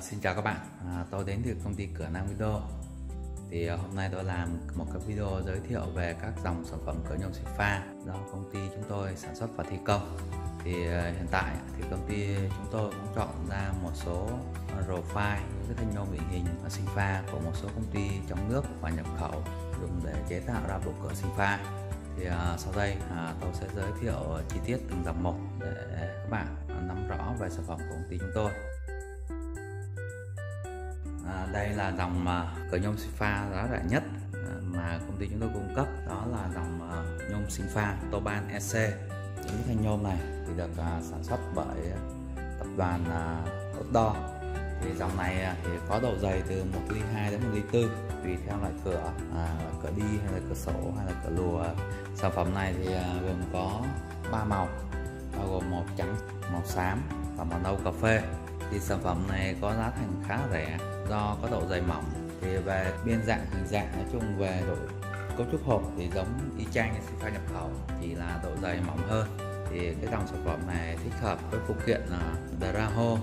Xin chào các bạn, tôi đến từ công ty cửa Nam Video. Thì hôm nay tôi làm một cái video giới thiệu về các dòng sản phẩm cửa nhôm Xingfa do công ty chúng tôi sản xuất và thi công. Thì hiện tại thì công ty chúng tôi cũng chọn ra một số profile, những cái thanh nhôm định hình Xingfa của một số công ty trong nước và nhập khẩu dùng để chế tạo ra bộ cửa Xingfa. Thì sau đây tôi sẽ giới thiệu chi tiết từng dòng một để các bạn nắm rõ về sản phẩm của công ty chúng tôi. Đây là dòng cửa nhôm Xingfa giá rẻ nhất mà công ty chúng tôi cung cấp, đó là dòng nhôm Xingfa toban EC. Những thanh nhôm này thì được sản xuất bởi tập đoàn Roto. Thì dòng này thì có độ dày từ 1,2 đến 1,4 tùy theo loại cửa, là cửa đi hay là cửa sổ hay là cửa lùa. Sản phẩm này thì gồm có 3 màu, bao gồm màu trắng, màu xám và màu nâu cà phê. Thì sản phẩm này có giá thành khá rẻ do có độ dày mỏng. Thì về biên dạng, hình dạng, nói chung về độ cấu trúc hộp thì giống Y-Chang như Xingfa nhập khẩu, chỉ là độ dày mỏng hơn. Thì cái dòng sản phẩm này thích hợp với phụ kiện là DRAHO.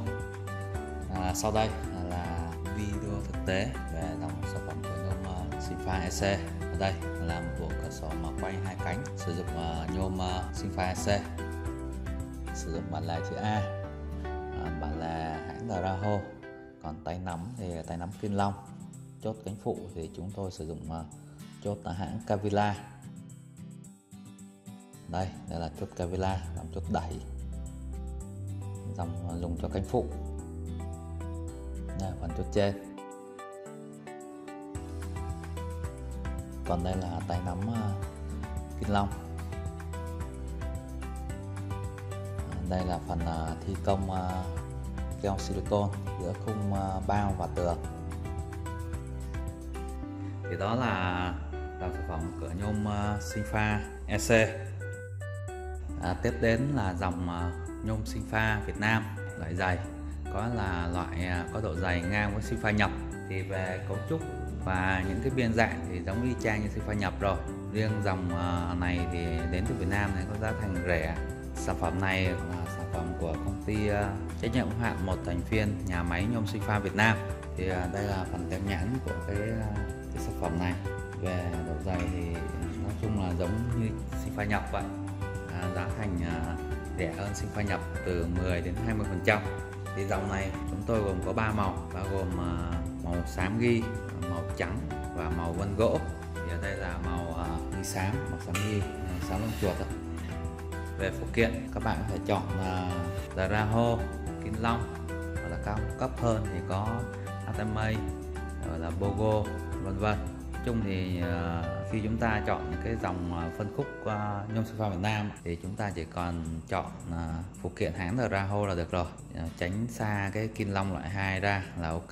Sau đây là video thực tế về dòng sản phẩm của nhôm Xingfa EC. Ở đây là một bộ cửa sổ mà quay hai cánh sử dụng nhôm Xingfa EC, sử dụng bản lề chữ A, bản lề hãng DRAHO. Còn tay nắm thì tay nắm KinLong, chốt cánh phụ thì chúng tôi sử dụng chốt hãng Cavila. Đây là chốt Cavila làm chốt đẩy, dòng dùng cho cánh phụ. Đây phần chốt trên. Còn đây là tay nắm KinLong. Đây là phần thi công keo silicon giữa khung bao và tường. Thì đó là dòng sản phẩm cửa nhôm Xingfa EC. Tiếp đến là dòng nhôm Xingfa Việt Nam loại dày, có là loại có độ dày ngang với Xingfa nhập. Thì về cấu trúc và những cái biên dạng thì giống y chang như Xingfa nhập rồi. Riêng dòng này thì đến từ Việt Nam này có giá thành rẻ. Sản phẩm này là sản phẩm của công ty trách nhiệm hữu hạn một thành viên nhà máy nhôm Xingfa Việt Nam. Thì đây là phần tem nhãn của cái sản phẩm này. Về độ dày thì nói chung là giống như Xingfa nhập vậy. Giá thành rẻ hơn Xingfa nhập từ 10 đến 20%. Thì dòng này chúng tôi gồm có 3 màu, bao gồm màu xám ghi, màu trắng và màu vân gỗ. Thì ở đây là màu ghi xám, màu xám ghi, màu xám lông chuột. Về phụ kiện các bạn có thể chọn là DRAHO, KinLong, hoặc là cao cấp hơn thì có atmay, hoặc là bogo, vân vân. Nói chung thì khi chúng ta chọn những cái dòng phân khúc nhôm Xingfa Việt Nam thì chúng ta chỉ còn chọn phụ kiện hãng DRAHO là được rồi, tránh xa cái KinLong loại 2 ra là ok.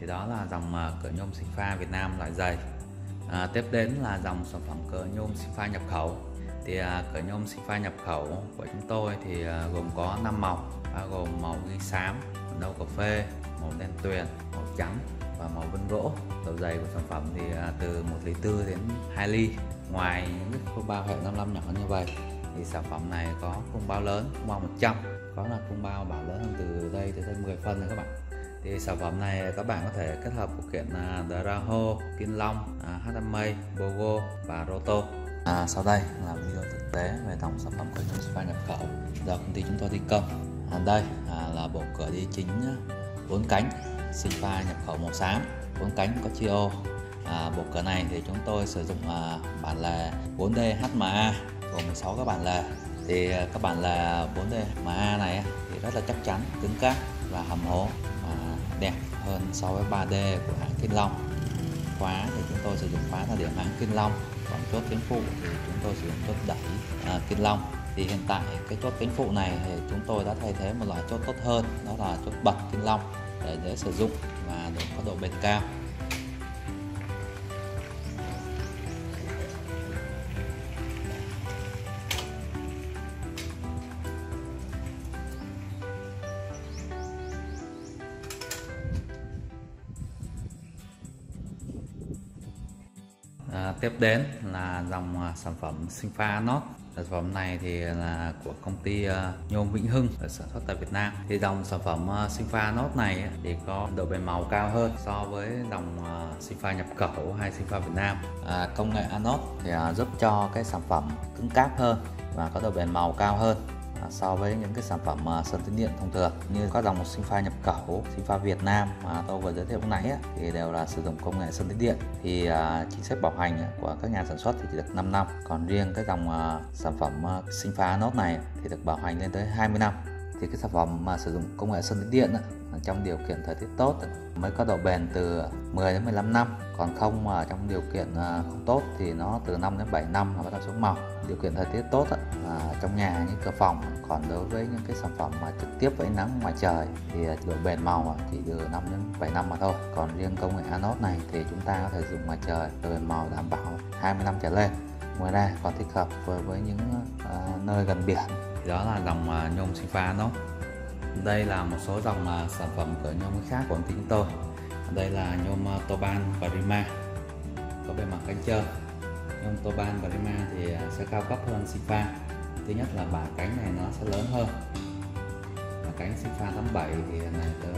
Thì đó là dòng cửa nhôm Xingfa Việt Nam loại dày. Tiếp đến là dòng sản phẩm cửa nhôm Xingfa nhập khẩu. Thì cửa nhôm Xingfa nhập khẩu của chúng tôi thì gồm có 5 màu, bao gồm màu ghi xám, màu nâu cà phê, màu đen tuyền, màu trắng và màu vân gỗ. Độ dày của sản phẩm thì từ 1,4 đến 2 ly. Ngoài những khung bao hệ 55 nhỏ như vậy thì sản phẩm này có khung bao lớn, khung bao 100, có là khung bao bảo lớn hơn từ đây 10 phân rồi các bạn. Thì sản phẩm này các bạn có thể kết hợp phụ kiện DRAHO, KinLong, hma, bogo và Roto. Sau đây là video thực tế về dòng sản phẩm cửa nhôm Xingfa nhập khẩu do công ty chúng tôi thi công. Đây là bộ cửa đi chính 4 cánh Xingfa nhập khẩu màu xám, 4 cánh có chia ô. Bộ cửa này thì chúng tôi sử dụng bản lề 4D hma gồm 16 các bản lề. Thì các bản lề 4D hma này thì rất là chắc chắn, cứng cáp và hầm hố, đẹp hơn so với 3D của hãng KinLong. Khóa thì chúng tôi sử dụng khóa là điểm hãng KinLong, còn chốt cánh phụ thì chúng tôi sử dụng chốt đẩy KinLong. Thì hiện tại cái chốt cánh phụ này thì chúng tôi đã thay thế một loại chốt tốt hơn, đó là chốt bật KinLong để dễ sử dụng và có độ bền cao. tiếp đến là dòng sản phẩm Xingfa Note. Sản phẩm này thì là của công ty Nhôm Vĩnh Hưng sản xuất tại Việt Nam. Thì dòng sản phẩm Xingfa Note này thì có độ bền màu cao hơn so với dòng Xingfa nhập khẩu hay Xingfa Việt Nam. Công nghệ Anode thì giúp cho cái sản phẩm cứng cáp hơn và có độ bền màu cao hơn so với những cái sản phẩm sơn tính điện thông thường. Như các dòng Xingfa nhập khẩu, Xingfa Việt Nam mà tôi vừa giới thiệu lúc nãy thì đều là sử dụng công nghệ sơn tính điện, thì chính sách bảo hành của các nhà sản xuất thì chỉ được 5 năm, còn riêng cái dòng sản phẩm Xingfa Anode này thì được bảo hành lên tới 20 năm. Thì cái sản phẩm mà sử dụng công nghệ sơn tính điện trong điều kiện thời tiết tốt mới có độ bền từ 10 đến 15 năm, còn không mà trong điều kiện không tốt thì nó từ 5 đến 7 năm là bắt đầu xuống màu. Điều kiện thời tiết tốt là trong nhà những cửa phòng, còn đối với những cái sản phẩm mà trực tiếp với ánh nắng ngoài trời thì độ bền màu chỉ từ 5 đến 7 năm mà thôi. Còn riêng công nghệ Anode này thì chúng ta có thể dùng ngoài trời, độ bền màu đảm bảo 20 năm trở lên. Ngoài ra còn thích hợp với những nơi gần biển. Đó là dòng nhôm Xingfa Anode. Đây là một số dòng sản phẩm của nhôm khác của công ty chúng tôi. Đây là nhôm toban và rima có bề mặt cánh trơn. Nhôm toban và rima thì sẽ cao cấp hơn Xingfa. Thứ nhất là bả cánh này nó sẽ lớn hơn. Bả cánh Xingfa 87 thì này tới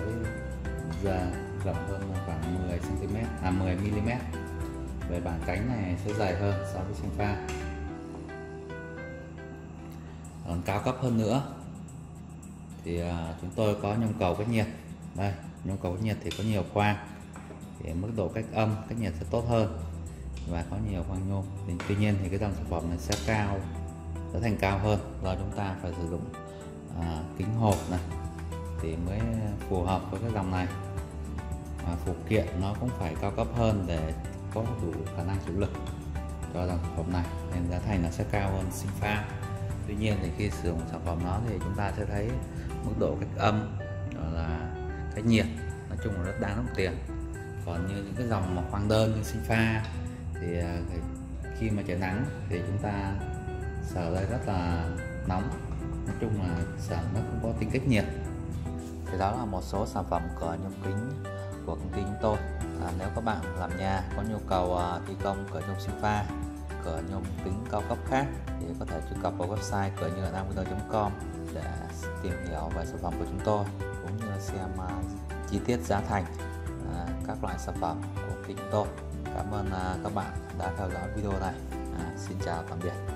giờ rộng hơn khoảng 10 mm. Về bả cánh này sẽ dài hơn so với Xingfa. Còn cao cấp hơn nữa thì chúng tôi có nhôm cầu cách nhiệt. Đây, nhôm cầu cách nhiệt thì có nhiều khoang thì mức độ cách âm, cách nhiệt sẽ tốt hơn và có nhiều khoang nhôm. Thì, tuy nhiên thì cái dòng sản phẩm này sẽ thành cao hơn, do chúng ta phải sử dụng kính hộp này thì mới phù hợp với cái dòng này, và phụ kiện nó cũng phải cao cấp hơn để có đủ khả năng chịu lực cho dòng sản phẩm này, nên giá thành nó sẽ cao hơn Xingfa. Tuy nhiên thì khi sử dụng sản phẩm nó thì chúng ta sẽ thấy mức độ cách âm hoặc là cách nhiệt nói chung là rất đáng đồng tiền. Còn như những cái dòng mà khoang đơn như Xingfa thì khi mà trời nắng thì chúng ta sờ đây rất là nóng, nói chung là sờ nó không có tính cách nhiệt. Thì đó là một số sản phẩm của nhôm kính của công ty chúng tôi. Nếu các bạn làm nhà có nhu cầu thi công cửa nhôm Xingfa, cửa nhôm kính cao cấp khác thì có thể truy cập vào website cửa như atmay.com để tìm hiểu về sản phẩm của chúng tôi, cũng như xem chi tiết giá thành các loại sản phẩm của chúng tôi. Cảm ơn các bạn đã theo dõi video này. Xin chào tạm biệt.